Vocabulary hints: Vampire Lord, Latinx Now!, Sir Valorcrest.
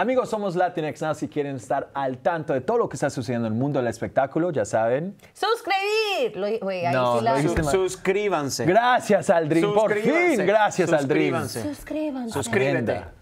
Amigos, somos Latinx Now. Si quieren estar al tanto de todo lo que está sucediendo en el mundo del espectáculo, ya saben. ¡Suscribir! Suscríbanse. Gracias, Aldrin. Por fin, gracias, Aldrin. Suscríbanse. Suscríbete.